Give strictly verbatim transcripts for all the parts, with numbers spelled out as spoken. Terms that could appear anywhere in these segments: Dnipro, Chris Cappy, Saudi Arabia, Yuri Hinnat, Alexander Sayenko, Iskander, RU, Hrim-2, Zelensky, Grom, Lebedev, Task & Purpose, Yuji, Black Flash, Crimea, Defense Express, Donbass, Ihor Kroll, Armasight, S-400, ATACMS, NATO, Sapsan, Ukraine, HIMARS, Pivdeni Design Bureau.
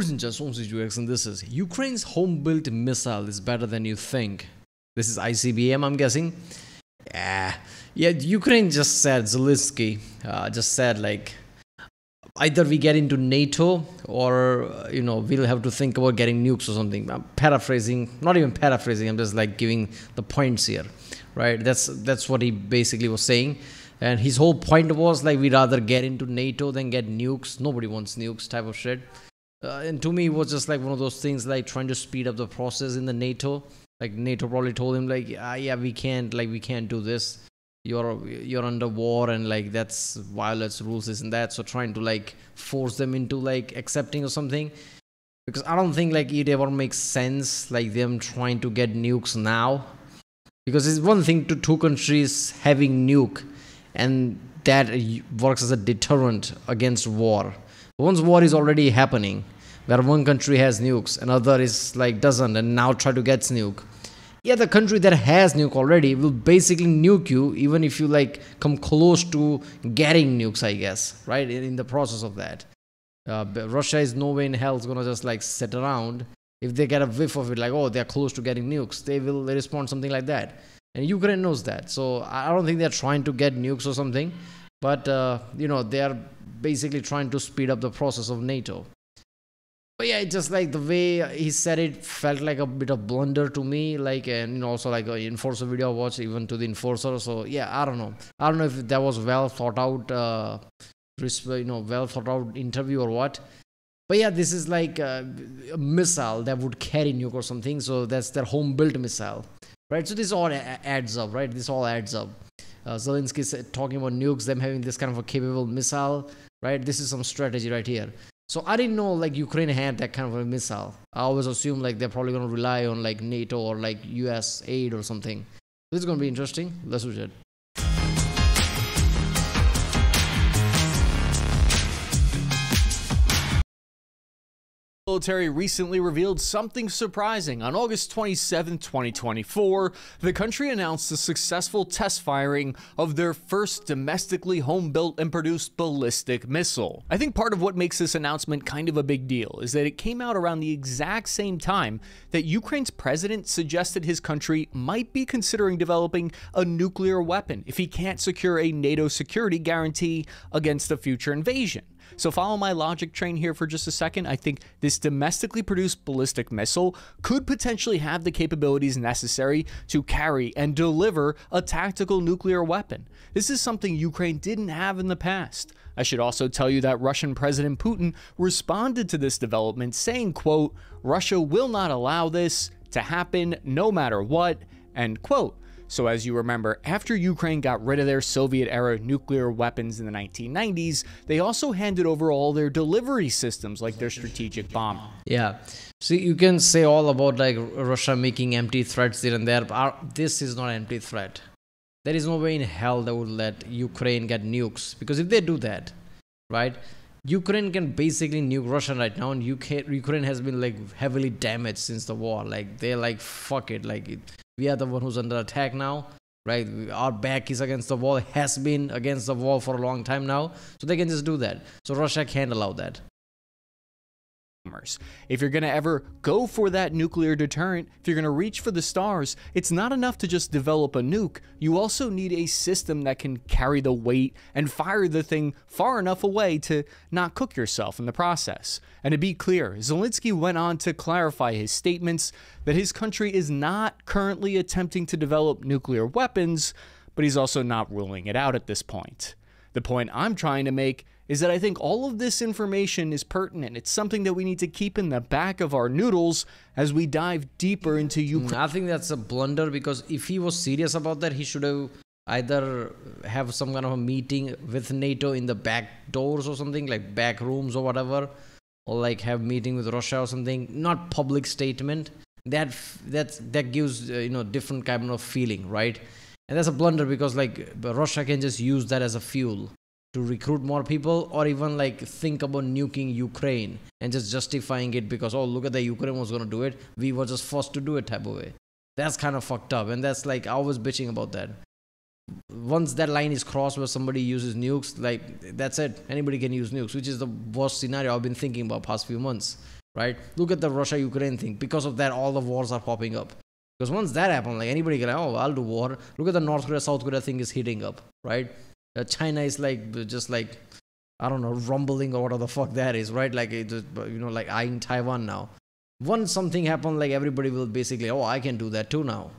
This is Ukraine's home-built missile is better than you think. This is I C B M, I'm guessing. Yeah, yeah. Ukraine just said, Zelensky uh, just said, like, either we get into NATO or, uh, you know, we'll have to think about getting nukes or something. I'm paraphrasing, not even paraphrasing, I'm just like giving the points here, right? That's, that's what he basically was saying. And his whole point was like, we'd rather get into NATO than get nukes. Nobody wants nukes type of shit. Uh, and to me, it was just like one of those things, like trying to speed up the process in the NATO. Like NATO probably told him like, ah, yeah, we can't, like, we can't do this. You're, you're under war and like that's violates rules, this and that. So trying to like force them into like accepting or something. Because I don't think like it ever makes sense, like them trying to get nukes now. Because it's one thing to two countries having nuke and that works as a deterrent against war. Once war is already happening, where one country has nukes, another is like doesn't, and now try to get nuke. Yeah, the country that has nuke already will basically nuke you, even if you like come close to getting nukes, I guess, right? In, in the process of that, uh, Russia is no way in hell is gonna just like sit around. If they get a whiff of it, like, oh, they're close to getting nukes, they will respond something like that. And Ukraine knows that, so I don't think they're trying to get nukes or something, but uh, you know, they are basically trying to speed up the process of NATO. But yeah, just like the way he said it felt like a bit of blunder to me, like, and you know, also like an enforcer video I watched, even to the enforcer. So yeah, I don't know. I don't know if that was well thought out, uh, you know, well thought out interview or what. But yeah, this is like a missile that would carry nuke or something. So that's their home-built missile, right? So this all adds up, right? This all adds up. Uh, Zelensky's talking about nukes, them having this kind of a capable missile, right? This is some strategy right here. So I didn't know like Ukraine had that kind of a missile. I always assumed like they're probably going to rely on like NATO or like U S aid or something. This is going to be interesting. Let's watch it. The military recently revealed something surprising. On August twenty-seventh, twenty twenty-four, the country announced the successful test firing of their first domestically home-built and produced ballistic missile. I think part of what makes this announcement kind of a big deal is that it came out around the exact same time that Ukraine's president suggested his country might be considering developing a nuclear weapon if he can't secure a NATO security guarantee against a future invasion. So follow my logic train here for just a second. I think this domestically produced ballistic missile could potentially have the capabilities necessary to carry and deliver a tactical nuclear weapon. This is something Ukraine didn't have in the past. I should also tell you that Russian President Putin responded to this development saying, quote, "Russia will not allow this to happen no matter what," end quote. So as you remember, after Ukraine got rid of their Soviet-era nuclear weapons in the nineteen nineties, they also handed over all their delivery systems, like their strategic bomber. Yeah, see, you can say all about like Russia making empty threats here and there, but this is not an empty threat. There is no way in hell they would let Ukraine get nukes, because if they do that, right, Ukraine can basically nuke Russia right now, and U K, Ukraine has been like heavily damaged since the war. Like they're like, fuck it, like it. We are the one who's under attack now, right? Our back is against the wall, has been against the wall for a long time now. So they can just do that. So Russia can't allow that. If you're going to ever go for that nuclear deterrent, if you're going to reach for the stars, it's not enough to just develop a nuke. You also need a system that can carry the weight and fire the thing far enough away to not cook yourself in the process. And to be clear, Zelensky went on to clarify his statements that his country is not currently attempting to develop nuclear weapons, but he's also not ruling it out at this point. The point I'm trying to make is that I think all of this information is pertinent. It's something that we need to keep in the back of our noodles as we dive deeper into Ukraine. I think that's a blunder, because if he was serious about that, he should have either have some kind of a meeting with NATO in the back doors or something, like back rooms or whatever, or like have meeting with Russia or something, not public statement. That, that's, that gives, uh, you know, different kind of feeling, right? And that's a blunder, because like Russia can just use that as a fuel to recruit more people, or even like think about nuking Ukraine and just justifying it because, oh, look at that, Ukraine was going to do it, we were just forced to do it type of way. That's kind of fucked up, and that's like, I was bitching about that. Once that line is crossed where somebody uses nukes, like that's it, anybody can use nukes, which is the worst scenario I've been thinking about past few months. right? Look at the Russia-Ukraine thing. Because of that, all the wars are popping up. Because once that happened, like anybody can, oh, I'll do war. Look at the North Korea, South Korea thing is heating up, right? Uh, China is like, just like, I don't know, rumbling or whatever the fuck that is, right? Like, it just, you know, like eyeing Taiwan now. Once something happened, like everybody will basically, oh, I can do that too now.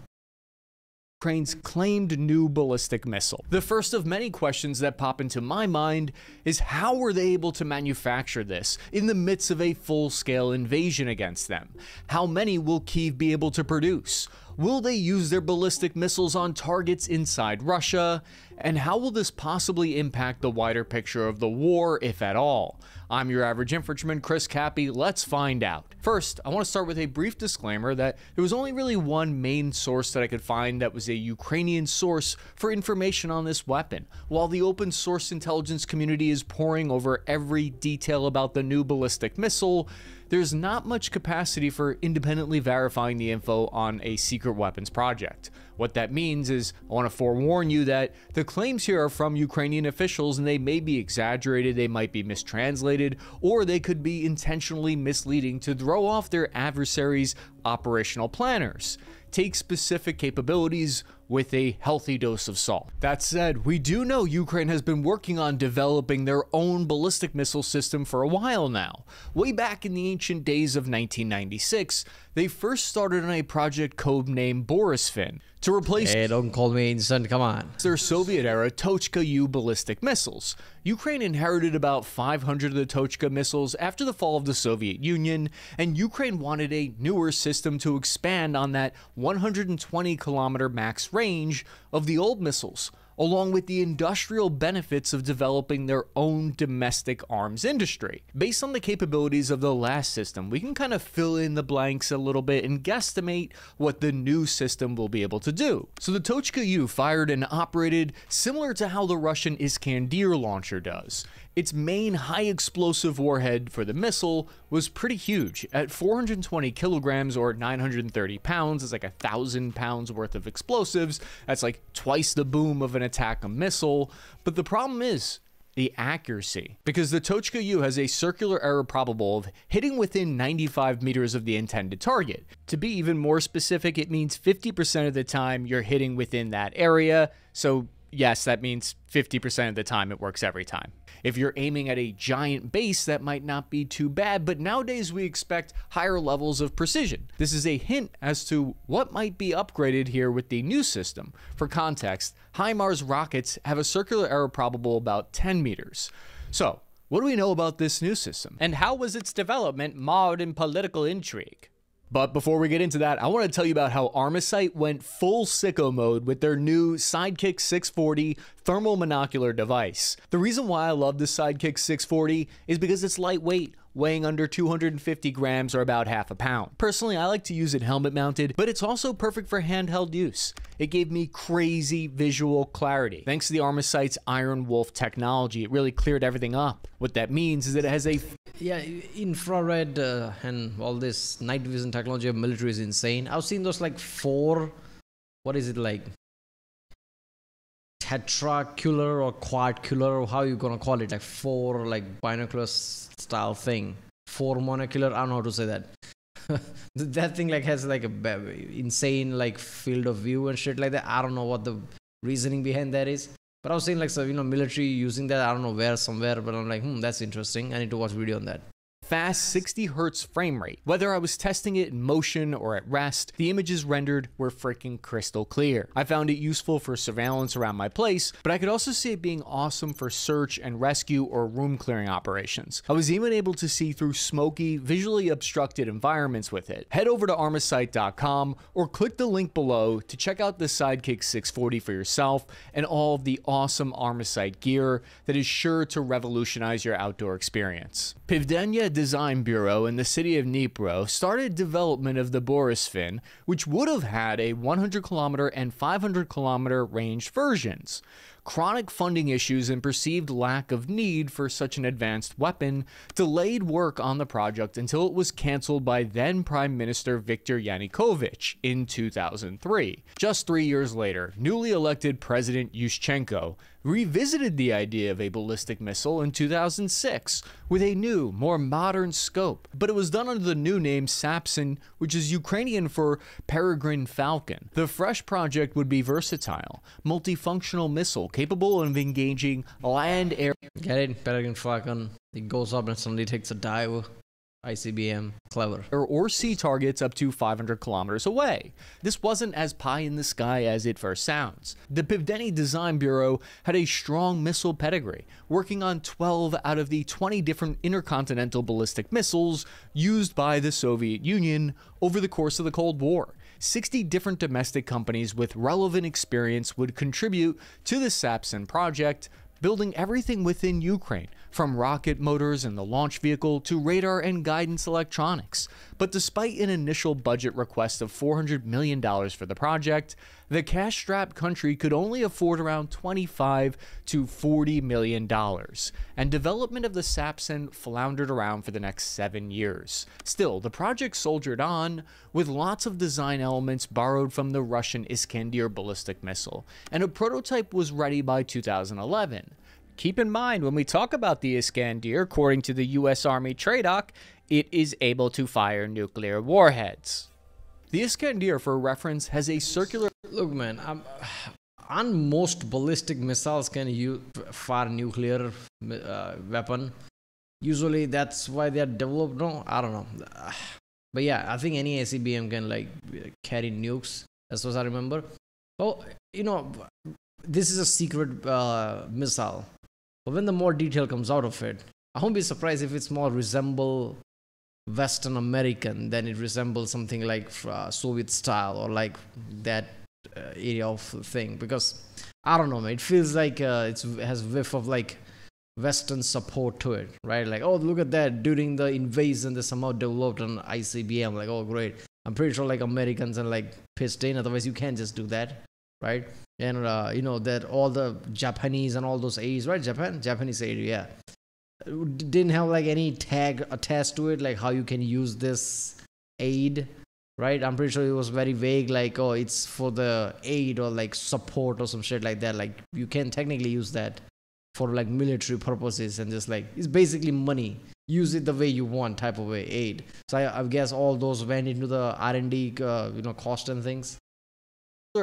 Ukraine's claimed new ballistic missile. The first of many questions that pop into my mind is how were they able to manufacture this in the midst of a full-scale invasion against them? How many will Kyiv be able to produce? Will they use their ballistic missiles on targets inside Russia? And how will this possibly impact the wider picture of the war, if at all? I'm your average infantryman, Chris Cappy. Let's find out. First, I want to start with a brief disclaimer that there was only really one main source that I could find that was a Ukrainian source for information on this weapon. While the open source intelligence community is poring over every detail about the new ballistic missile, there's not much capacity for independently verifying the info on a secret weapons project. What that means is, I want to forewarn you that the claims here are from Ukrainian officials and they may be exaggerated, they might be mistranslated, or they could be intentionally misleading to throw off their adversaries' operational planners. Take specific capabilities with a healthy dose of salt. That said, we do know Ukraine has been working on developing their own ballistic missile system for a while now. Way back in the ancient days of nineteen ninety-six, they first started on a project codenamed Borysfen to replace— Hey, don't call me instant, come on. Their Soviet-era Tochka-U ballistic missiles. Ukraine inherited about five hundred of the Tochka missiles after the fall of the Soviet Union, and Ukraine wanted a newer system to expand on that one hundred twenty kilometer max range of the old missiles, along with the industrial benefits of developing their own domestic arms industry. Based on the capabilities of the last system, we can kind of fill in the blanks a little bit and guesstimate what the new system will be able to do. So the Tochka-U fired and operated similar to how the Russian Iskander launcher does. Its main high-explosive warhead for the missile was pretty huge, at four hundred twenty kilograms or nine hundred thirty pounds, it's like a thousand pounds worth of explosives, that's like twice the boom of an ATACMS missile, but the problem is the accuracy. Because the Tochka-U has a circular error probable of hitting within ninety-five meters of the intended target. To be even more specific, it means fifty percent of the time you're hitting within that area, so yes, that means fifty percent of the time it works every time. If you're aiming at a giant base, that might not be too bad, but nowadays we expect higher levels of precision. This is a hint as to what might be upgraded here with the new system. For context, HIMARS rockets have a circular error probable about ten meters. So, what do we know about this new system? And how was its development marred in political intrigue? But before we get into that, I want to tell you about how Armasight went full sicko mode with their new Sidekick six forty thermal monocular device. The reason why I love the Sidekick six forty is because it's lightweight, weighing under two hundred fifty grams or about half a pound. Personally, I like to use it helmet mounted, but it's also perfect for handheld use. It gave me crazy visual clarity. Thanks to the Armasight's Iron Wolf technology, it really cleared everything up. What that means is that it has a— Yeah, infrared uh, and all this night vision technology of military is insane. I've seen those like four, what is it like? Tetracular or quadcular, or how you gonna call it, like four like binocular style thing, four monocular, I don't know how to say that. That thing like has like a insane like field of view and shit like that. I don't know what the reasoning behind that is, but I was saying like, so you know, military using that, I don't know where, somewhere, but I'm like, hmm, that's interesting, I need to watch a video on that. Fast sixty hertz frame rate. Whether I was testing it in motion or at rest, the images rendered were freaking crystal clear. I found it useful for surveillance around my place, but I could also see it being awesome for search and rescue or room clearing operations. I was even able to see through smoky, visually obstructed environments with it. Head over to armasight dot com or click the link below to check out the Sidekick six forty for yourself and all of the awesome Armasight gear that is sure to revolutionize your outdoor experience. Pivdeni Design Bureau in the city of Dnipro started development of the Borysfen, which would have had a one hundred kilometer and five hundred kilometer range versions. chronic funding issues and perceived lack of need for such an advanced weapon delayed work on the project until it was canceled by then Prime Minister Viktor Yanukovych in two thousand three. Just three years later, newly elected President Yushchenko revisited the idea of a ballistic missile in two thousand six with a new, more modern scope, but it was done under the new name Sapsan, which is Ukrainian for peregrine falcon. The fresh project would be versatile, multifunctional missile capable of engaging land, air. Get it? Peregrine falcon. It goes up and suddenly takes a dive. I C B M, clever. Or, or sea targets up to five hundred kilometers away. This wasn't as pie in the sky as it first sounds. The Pivdeni Design Bureau had a strong missile pedigree, working on twelve out of the twenty different intercontinental ballistic missiles used by the Soviet Union over the course of the Cold War. sixty different domestic companies with relevant experience would contribute to the Sapsan project, building everything within Ukraine, from rocket motors and the launch vehicle to radar and guidance electronics. But despite an initial budget request of four hundred million dollars for the project, the cash-strapped country could only afford around twenty-five to forty million dollars, and development of the Sapsan floundered around for the next seven years. Still, the project soldiered on, with lots of design elements borrowed from the Russian Iskander ballistic missile, and a prototype was ready by two thousand eleven. Keep in mind, when we talk about the Iskander, according to the U S Army TRADOC, it is able to fire nuclear warheads. The Iskander, for reference, has a circular... Look, man, I'm, on most ballistic missiles can use fire nuclear uh, weapon. Usually that's why they're developed, no? I don't know. But yeah, I think any I C B M can, like, carry nukes. That's what I remember. Oh, you know, this is a secret uh, missile. But when the more detail comes out of it, I won't be surprised if it's more resemble Western American than it resembles something like uh, Soviet style or like that uh, area of thing. Because I don't know, man, it feels like uh, it's, it has a whiff of like Western support to it, right? Like, oh, look at that, during the invasion they somehow developed an I C B M. Like, oh, great. I'm pretty sure like Americans are like pissed in, otherwise you can't just do that, right? And uh, you know that all the Japanese and all those A's, right? Japan, Japanese A, yeah, didn't have like any tag attached to it, like how you can use this aid, right? I'm pretty sure it was very vague, like, oh, it's for the aid or like support or some shit like that. Like you can technically use that for like military purposes and just like it's basically money. Use it the way you want, type of way, aid. So I, I guess all those went into the R and D, uh, you know, cost and things.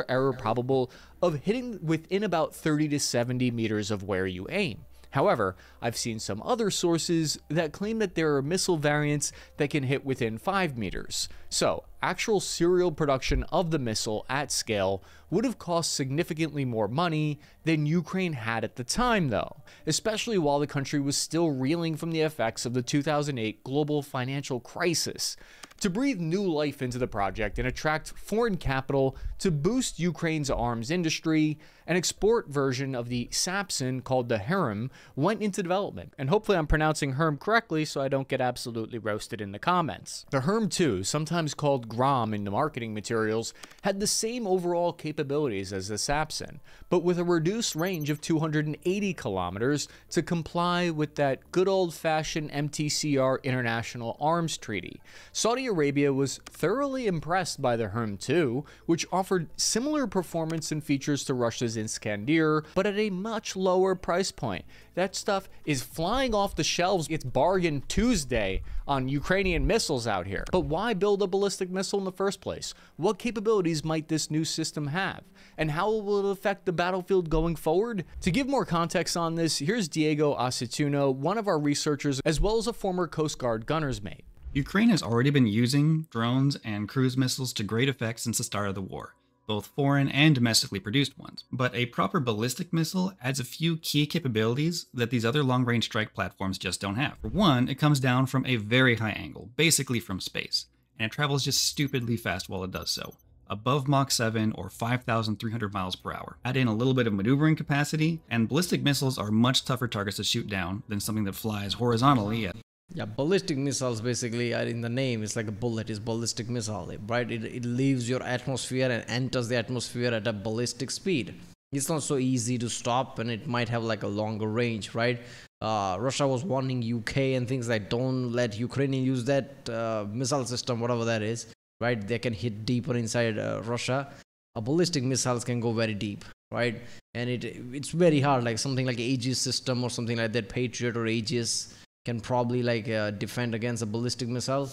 Error probable of hitting within about thirty to seventy meters of where you aim. However, I've seen some other sources that claim that there are missile variants that can hit within five meters. So, actual serial production of the missile at scale would have cost significantly more money than Ukraine had at the time though, especially while the country was still reeling from the effects of the two thousand eight global financial crisis. To breathe new life into the project and attract foreign capital to boost Ukraine's arms industry, an export version of the Sapsan called the Hrim went into development. And hopefully I'm pronouncing Hrim correctly so I don't get absolutely roasted in the comments. The Hrim two, sometimes called Grom in the marketing materials, had the same overall capabilities as the Sapsan, but with a reduced range of two hundred eighty kilometers to comply with that good old-fashioned M T C R International Arms Treaty. Saudi Arabia was thoroughly impressed by the Hrim two, which offered similar performance and features to Russia's Iskander, but at a much lower price point. That stuff is flying off the shelves. It's bargain Tuesday on Ukrainian missiles out here. But why build a ballistic missile in the first place? What capabilities might this new system have? And how will it affect the battlefield going forward? To give more context on this, here's Diego Aceituno, one of our researchers, as well as a former Coast Guard gunner's mate. Ukraine has already been using drones and cruise missiles to great effect since the start of the war, both foreign and domestically produced ones. But a proper ballistic missile adds a few key capabilities that these other long-range strike platforms just don't have. For one, it comes down from a very high angle, basically from space, and it travels just stupidly fast while it does so, above Mach seven or five thousand three hundred miles per hour. Add in a little bit of maneuvering capacity, and ballistic missiles are much tougher targets to shoot down than something that flies horizontally at... Yeah, ballistic missiles basically are in the name. It's like a bullet. It's ballistic missile, right? It, it leaves your atmosphere and enters the atmosphere at a ballistic speed. it's not so easy to stop, and it might have like a longer range, right? Uh, Russia was warning U K and things like, don't let Ukraine use that uh, missile system, whatever that is, right? They can hit deeper inside uh, Russia. A ballistic missiles can go very deep, right? And it it's very hard, like something like Aegis system or something like that, Patriot or Aegis can probably like uh, defend against a ballistic missile.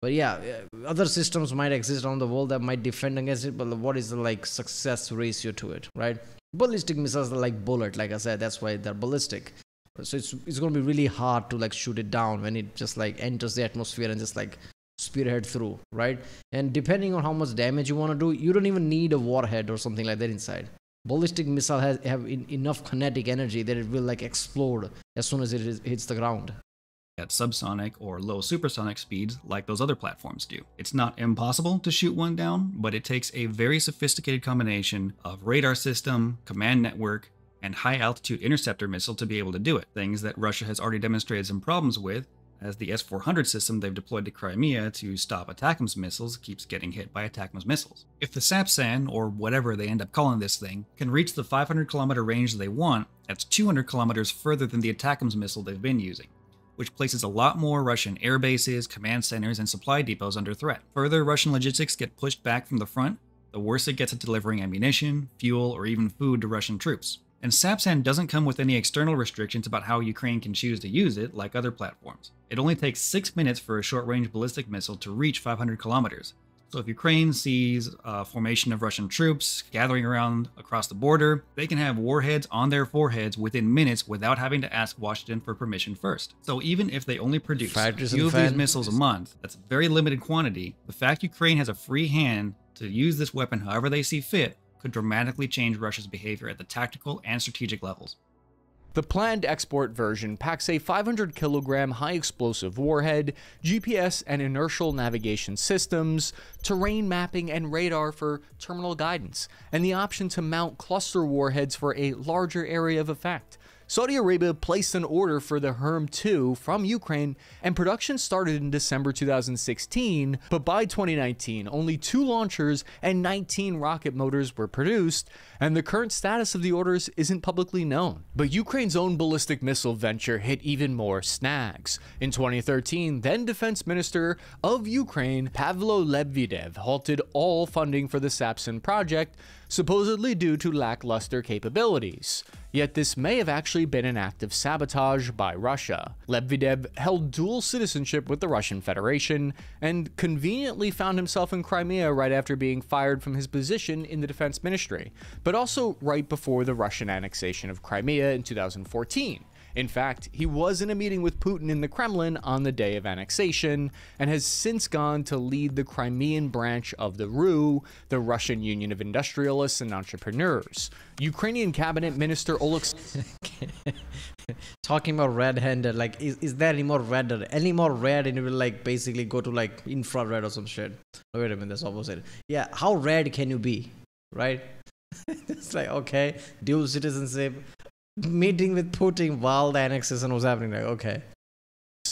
But yeah, other systems might exist on the world that might defend against it, but what is the like success ratio to it, right? Ballistic missiles are like bullet, like I said, that's why they're ballistic. So it's it's going to be really hard to like shoot it down when it just like enters the atmosphere and just like spearhead through, right? And depending on how much damage you want to do, you don't even need a warhead or something like that inside. Ballistic missile has have in, enough kinetic energy that it will like explode as soon as it is, hits the ground. At subsonic or low supersonic speeds like those other platforms do. It's not impossible to shoot one down, but it takes a very sophisticated combination of radar system, command network, and high-altitude interceptor missile to be able to do it, things that Russia has already demonstrated some problems with, as the S four hundred system they've deployed to Crimea to stop ATACMS missiles keeps getting hit by ATACMS missiles. If the Sapsan, or whatever they end up calling this thing, can reach the five hundred kilometer range they want, that's two hundred kilometers further than the ATACMS missile they've been using, which places a lot more Russian air bases, command centers, and supply depots under threat. Further, Russian logistics get pushed back from the front, the worse it gets at delivering ammunition, fuel, or even food to Russian troops. And Sapsan doesn't come with any external restrictions about how Ukraine can choose to use it like other platforms. It only takes six minutes for a short-range ballistic missile to reach five hundred kilometers. So if Ukraine sees a formation of Russian troops gathering around across the border, they can have warheads on their foreheads within minutes without having to ask Washington for permission first. So even if they only produce a few of these missiles a month, that's a very limited quantity, the fact Ukraine has a free hand to use this weapon however they see fit could dramatically change Russia's behavior at the tactical and strategic levels. The planned export version packs a five hundred kilogram high-explosive warhead, G P S and inertial navigation systems, terrain mapping and radar for terminal guidance, and the option to mount cluster warheads for a larger area of effect. Saudi Arabia placed an order for the Hrim two from Ukraine, and production started in December two thousand sixteen, but by twenty nineteen, only two launchers and nineteen rocket motors were produced, and the current status of the orders isn't publicly known. But Ukraine Ukraine's own ballistic missile venture hit even more snags. In twenty thirteen, then Defense Minister of Ukraine Pavlo Lev Yevdyev halted all funding for the Sapsan project, supposedly due to lackluster capabilities. Yet this may have actually been an act of sabotage by Russia. Lebedev held dual citizenship with the Russian Federation and conveniently found himself in Crimea right after being fired from his position in the defense ministry, but also right before the Russian annexation of Crimea in two thousand fourteen. In fact, he was in a meeting with Putin in the Kremlin on the day of annexation and has since gone to lead the Crimean branch of the R U, the Russian Union of Industrialists and Entrepreneurs. Ukrainian cabinet minister Oleksandr talking about red-handed, like is, is there any more red? Any more red and it will like basically go to like infrared or some shit. Oh, wait a minute, that's opposite. Yeah, how red can you be, right? It's like, okay, dual citizenship, meeting with Putin while the annexation was happening, like, okay.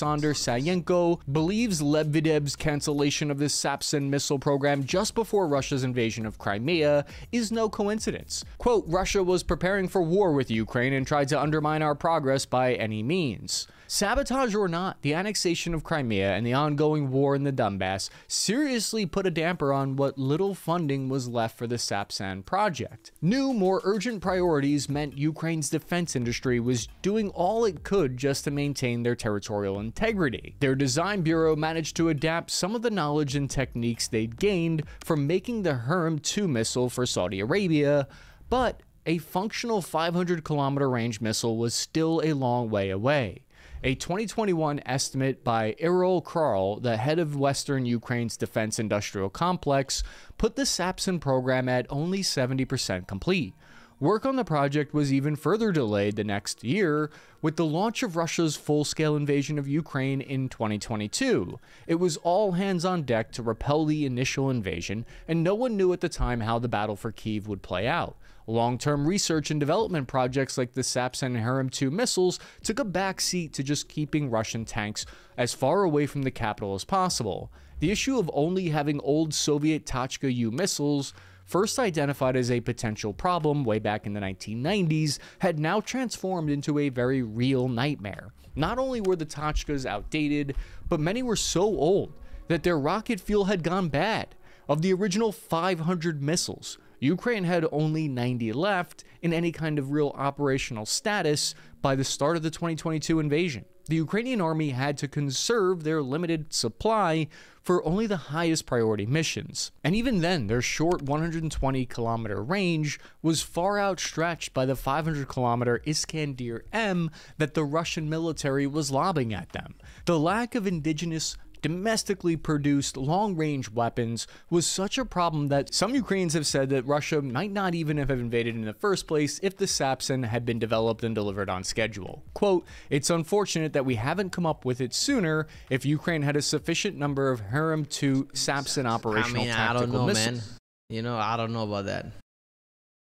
Alexander Sayenko believes Lebedev's cancellation of the Sapsan missile program just before Russia's invasion of Crimea is no coincidence. Quote, Russia was preparing for war with Ukraine and tried to undermine our progress by any means. Sabotage or not, the annexation of Crimea and the ongoing war in the Donbass seriously put a damper on what little funding was left for the Sapsan project. New, more urgent priorities meant Ukraine's defense industry was doing all it could just to maintain their territorial integrity. Their design bureau managed to adapt some of the knowledge and techniques they'd gained from making the Hrim two missile for Saudi Arabia, but a functional five hundred kilometer range missile was still a long way away. A twenty twenty-one estimate by Erol Karl, the head of Western Ukraine's defense industrial complex, put the Sapsan program at only seventy percent complete. Work on the project was even further delayed the next year with the launch of Russia's full-scale invasion of Ukraine in twenty twenty-two. It was all hands on deck to repel the initial invasion, and no one knew at the time how the battle for Kyiv would play out. Long-term research and development projects like the Sapsan and Hrim two missiles took a backseat to just keeping Russian tanks as far away from the capital as possible. The issue of only having old Soviet Tochka-U missiles first identified as a potential problem way back in the nineteen nineties, had now transformed into a very real nightmare. Not only were the Tochkas outdated, but many were so old that their rocket fuel had gone bad. Of the original five hundred missiles, Ukraine had only ninety left in any kind of real operational status by the start of the twenty twenty-two invasion. The Ukrainian army had to conserve their limited supply for only the highest priority missions. And even then, their short one hundred twenty kilometer range was far outstretched by the five hundred kilometer Iskander M that the Russian military was lobbing at them. The lack of indigenous domestically produced long-range weapons was such a problem that some Ukrainians have said that Russia might not even have invaded in the first place if the Sapsan had been developed and delivered on schedule. Quote, "It's unfortunate that we haven't come up with it sooner. If Ukraine had a sufficient number of Hrim two Sapsan operational I mean, tactical I don't know, missiles. Man. You know, I don't know about that.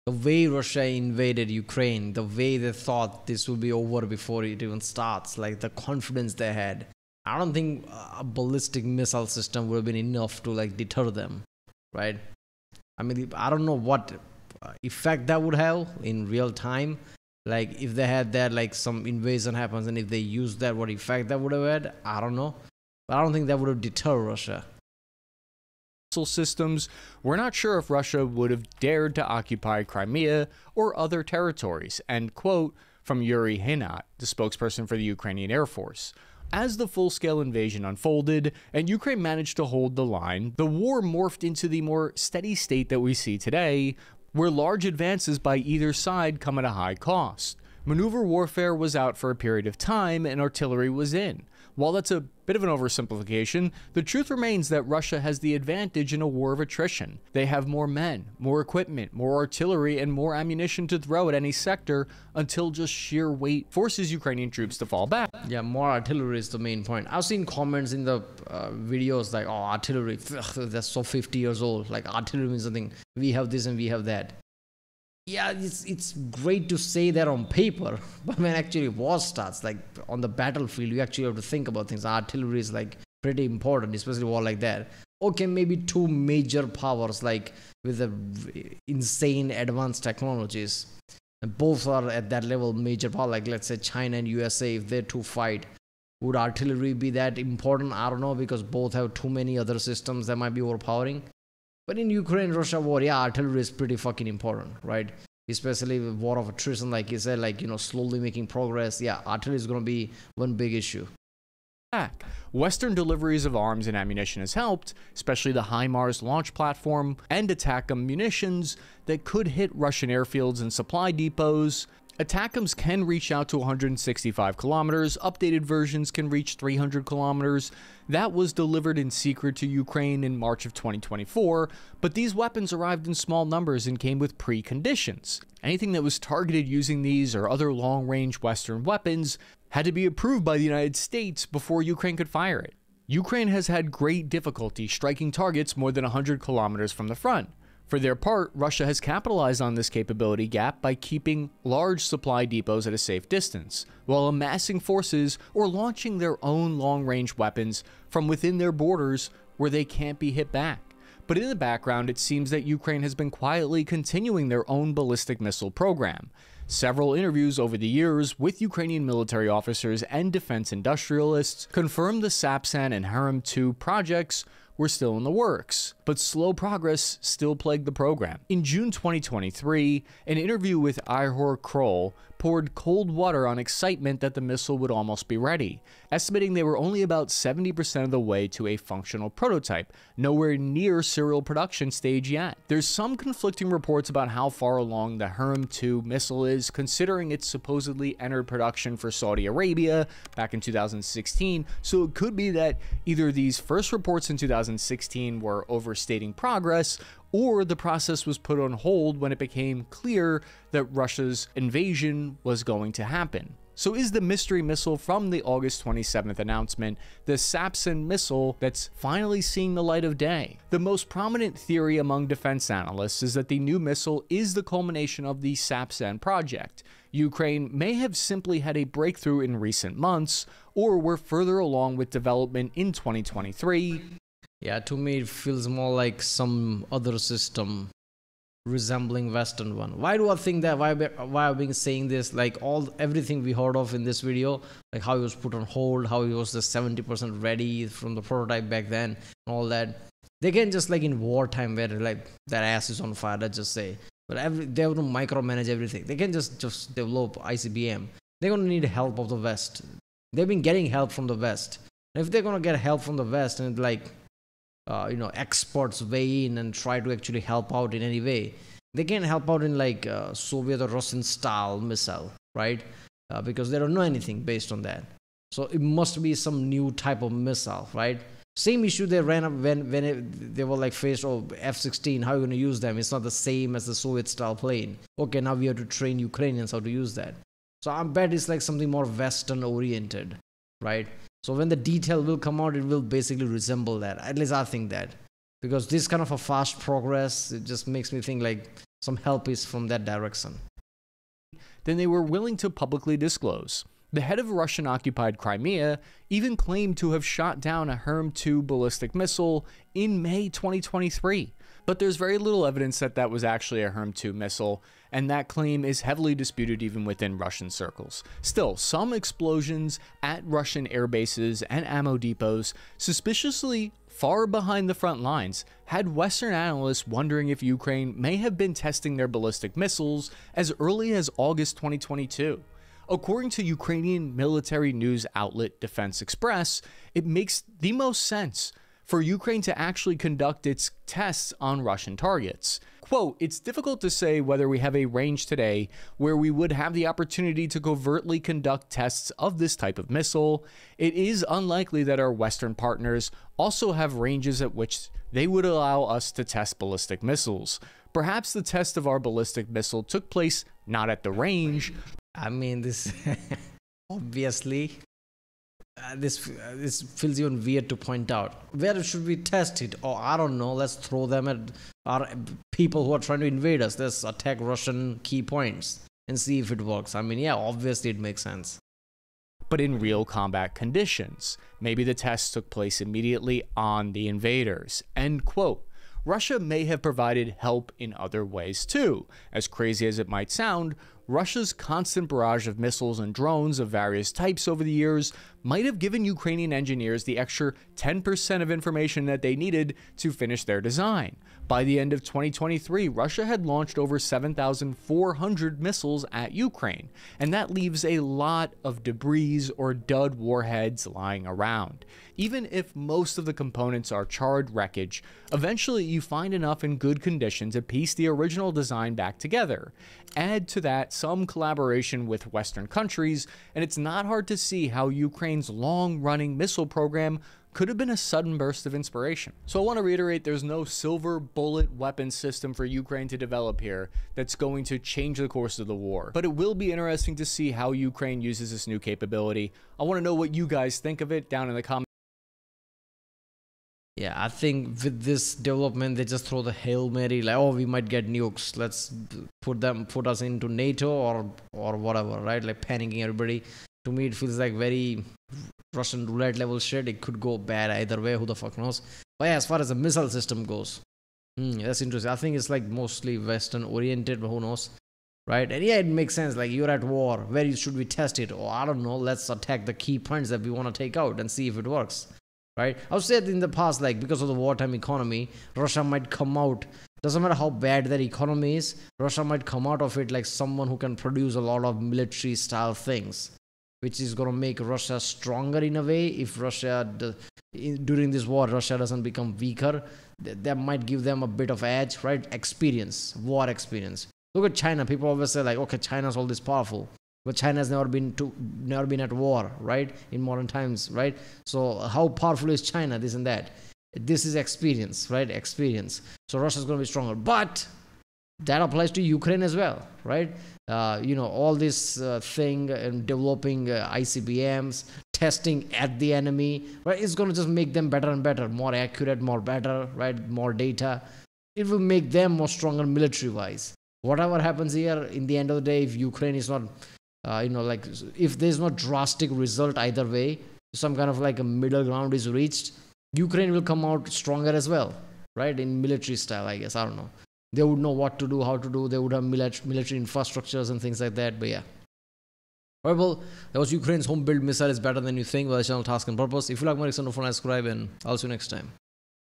The way Russia invaded Ukraine, the way they thought this would be over before it even starts, like the confidence they had. I don't think a ballistic missile system would have been enough to like deter them, right? I mean, I don't know what effect that would have in real time. Like if they had that, like some invasion happens and if they used that, what effect that would have had? I don't know. But I don't think that would have deterred Russia. Systems, we're not sure if Russia would have dared to occupy Crimea or other territories," end quote from Yuri Hinnat, the spokesperson for the Ukrainian Air Force. As the full-scale invasion unfolded and Ukraine managed to hold the line, the war morphed into the more steady state that we see today, where large advances by either side come at a high cost. Maneuver warfare was out for a period of time and artillery was in. While that's a bit of an oversimplification, the truth remains that Russia has the advantage in a war of attrition. They have more men, more equipment, more artillery, and more ammunition to throw at any sector until just sheer weight forces Ukrainian troops to fall back. Yeah, more artillery is the main point. I've seen comments in the uh, videos like, oh, artillery, ugh, that's so fifty years old. Like, artillery means something. We have this and we have that. Yeah, it's, it's great to say that on paper, but when actually war starts, like on the battlefield, you actually have to think about things. Artillery is like pretty important, especially war like that. Okay, maybe two major powers like with the insane advanced technologies. And both are at that level major power, like let's say China and U S A, if they're to fight. Would artillery be that important? I don't know, because both have too many other systems that might be overpowering. But in Ukraine-Russia war, yeah, artillery is pretty fucking important, right? Especially with war of attrition, like you said, like, you know, slowly making progress. Yeah, artillery is going to be one big issue. Western deliveries of arms and ammunition has helped, especially the HIMARS launch platform and ATACMS munitions that could hit Russian airfields and supply depots. ATACMS can reach out to one hundred sixty-five kilometers, updated versions can reach three hundred kilometers. That was delivered in secret to Ukraine in March of twenty twenty-four, but these weapons arrived in small numbers and came with preconditions. Anything that was targeted using these or other long-range Western weapons had to be approved by the United States before Ukraine could fire it. Ukraine has had great difficulty striking targets more than one hundred kilometers from the front. For their part, Russia has capitalized on this capability gap by keeping large supply depots at a safe distance, while amassing forces or launching their own long-range weapons from within their borders where they can't be hit back. But in the background, it seems that Ukraine has been quietly continuing their own ballistic missile program. Several interviews over the years with Ukrainian military officers and defense industrialists confirmed the Sapsan and Hrim two projects were still in the works, but slow progress still plagued the program. In June twenty twenty-three, an interview with Ihor Kroll poured cold water on excitement that the missile would almost be ready, estimating they were only about seventy percent of the way to a functional prototype, nowhere near serial production stage yet. There's some conflicting reports about how far along the Hrim two missile is, considering it supposedly entered production for Saudi Arabia back in two thousand sixteen, so it could be that either these first reports in two thousand sixteen were overstating progress, or the process was put on hold when it became clear that Russia's invasion was going to happen. So is the mystery missile from the August twenty-seventh announcement the Sapsan missile that's finally seeing the light of day? The most prominent theory among defense analysts is that the new missile is the culmination of the Sapsan project. Ukraine may have simply had a breakthrough in recent months, or were further along with development in twenty twenty-three. Yeah, to me, it feels more like some other system resembling Western one. Why do I think that? Why why I've been saying this? Like all everything we heard of in this video, like how it was put on hold, how it was the seventy percent ready from the prototype back then, and all that. They can just like in wartime where like that ass is on fire. Let's just say, but every they have to micromanage everything. They can just just develop I C B M. They're gonna need help of the West. They've been getting help from the West. If they're gonna get help from the West and like, uh, you know, experts weigh in and try to actually help out in any way, they can help out in like uh, Soviet or Russian style missile, right? Uh, because they don't know anything based on that. So it must be some new type of missile, right? Same issue they ran up when when it, they were like faced, oh, F sixteen, how are you gonna use them? It's not the same as the Soviet style plane. Okay, now we have to train Ukrainians how to use that. So I bet it's like something more Western oriented, right? So when the detail will come out, it will basically resemble that. At least I think that. Because this kind of a fast progress, it just makes me think like some help is from that direction. Then they were willing to publicly disclose. The head of Russian-occupied Crimea even claimed to have shot down a Hrim two ballistic missile in May twenty twenty-three. But there's very little evidence that that was actually a Hrim two missile, and that claim is heavily disputed even within Russian circles. Still, some explosions at Russian air bases and ammo depots, suspiciously far behind the front lines, had Western analysts wondering if Ukraine may have been testing their ballistic missiles as early as August twenty twenty-two. According to Ukrainian military news outlet Defense Express, it makes the most sense for Ukraine to actually conduct its tests on Russian targets. Quote, "It's difficult to say whether we have a range today where we would have the opportunity to covertly conduct tests of this type of missile. It is unlikely that our Western partners also have ranges at which they would allow us to test ballistic missiles. Perhaps the test of our ballistic missile took place not at the range." I mean, this obviously... Uh, this uh, this feels even weird to point out. Where should we test it? Oh, I don't know. Let's throw them at our people who are trying to invade us. Let's attack Russian key points and see if it works. I mean, yeah, obviously it makes sense. But in real combat conditions, maybe the tests took place immediately on the invaders. End quote. Russia may have provided help in other ways too. As crazy as it might sound, Russia's constant barrage of missiles and drones of various types over the years might have given Ukrainian engineers the extra ten percent of information that they needed to finish their design. By the end of twenty twenty-three, Russia had launched over seven thousand four hundred missiles at Ukraine, and that leaves a lot of debris or dud warheads lying around. Even if most of the components are charred wreckage, eventually you find enough in good condition to piece the original design back together. Add to that some collaboration with Western countries, and it's not hard to see how Ukraine's long-running missile program could have been a sudden burst of inspiration. So I want to reiterate, there's no silver bullet weapon system for Ukraine to develop here that's going to change the course of the war. But it will be interesting to see how Ukraine uses this new capability. I want to know what you guys think of it down in the comments. Yeah, I think with this development, they just throw the Hail Mary, like, oh, we might get nukes. Let's put them, put us into NATO or, or whatever, right? Like panicking everybody. To me, it feels like very Russian roulette level shit. It could go bad either way. Who the fuck knows? But yeah, as far as the missile system goes, hmm, that's interesting. I think it's like mostly Western oriented, but who knows, right? And yeah, it makes sense. Like you're at war. Where should we test it? Oh, I don't know. Let's attack the key points that we want to take out and see if it works, right? I've said in the past, like because of the wartime economy, Russia might come out. Doesn't matter how bad their economy is. Russia might come out of it like someone who can produce a lot of military style things, which is going to make Russia stronger in a way. If Russia, during this war, Russia doesn't become weaker, that might give them a bit of edge, right? Experience, war experience. Look at China. People always say like, okay, China's all this powerful. But China's never been, to, never been at war, right? In modern times, right? So how powerful is China? This and that. This is experience, right? Experience. So Russia's going to be stronger. But that applies to Ukraine as well, right? Uh, you know, all this uh, thing and developing uh, I C B Ms, testing at the enemy, right? It's going to just make them better and better, more accurate, more better, right? More data. It will make them more stronger military-wise. Whatever happens here, in the end of the day, if Ukraine is not, uh, you know, like, if there's no drastic result either way, some kind of like a middle ground is reached, Ukraine will come out stronger as well, right? In military style, I guess. I don't know. they would know what to do, how to do. They would have military infrastructures and things like that. But yeah. However, that was Ukraine's home-built missile is better than you think. Well, channel task and purpose. If you like my external phone, subscribe, and I'll see you next time.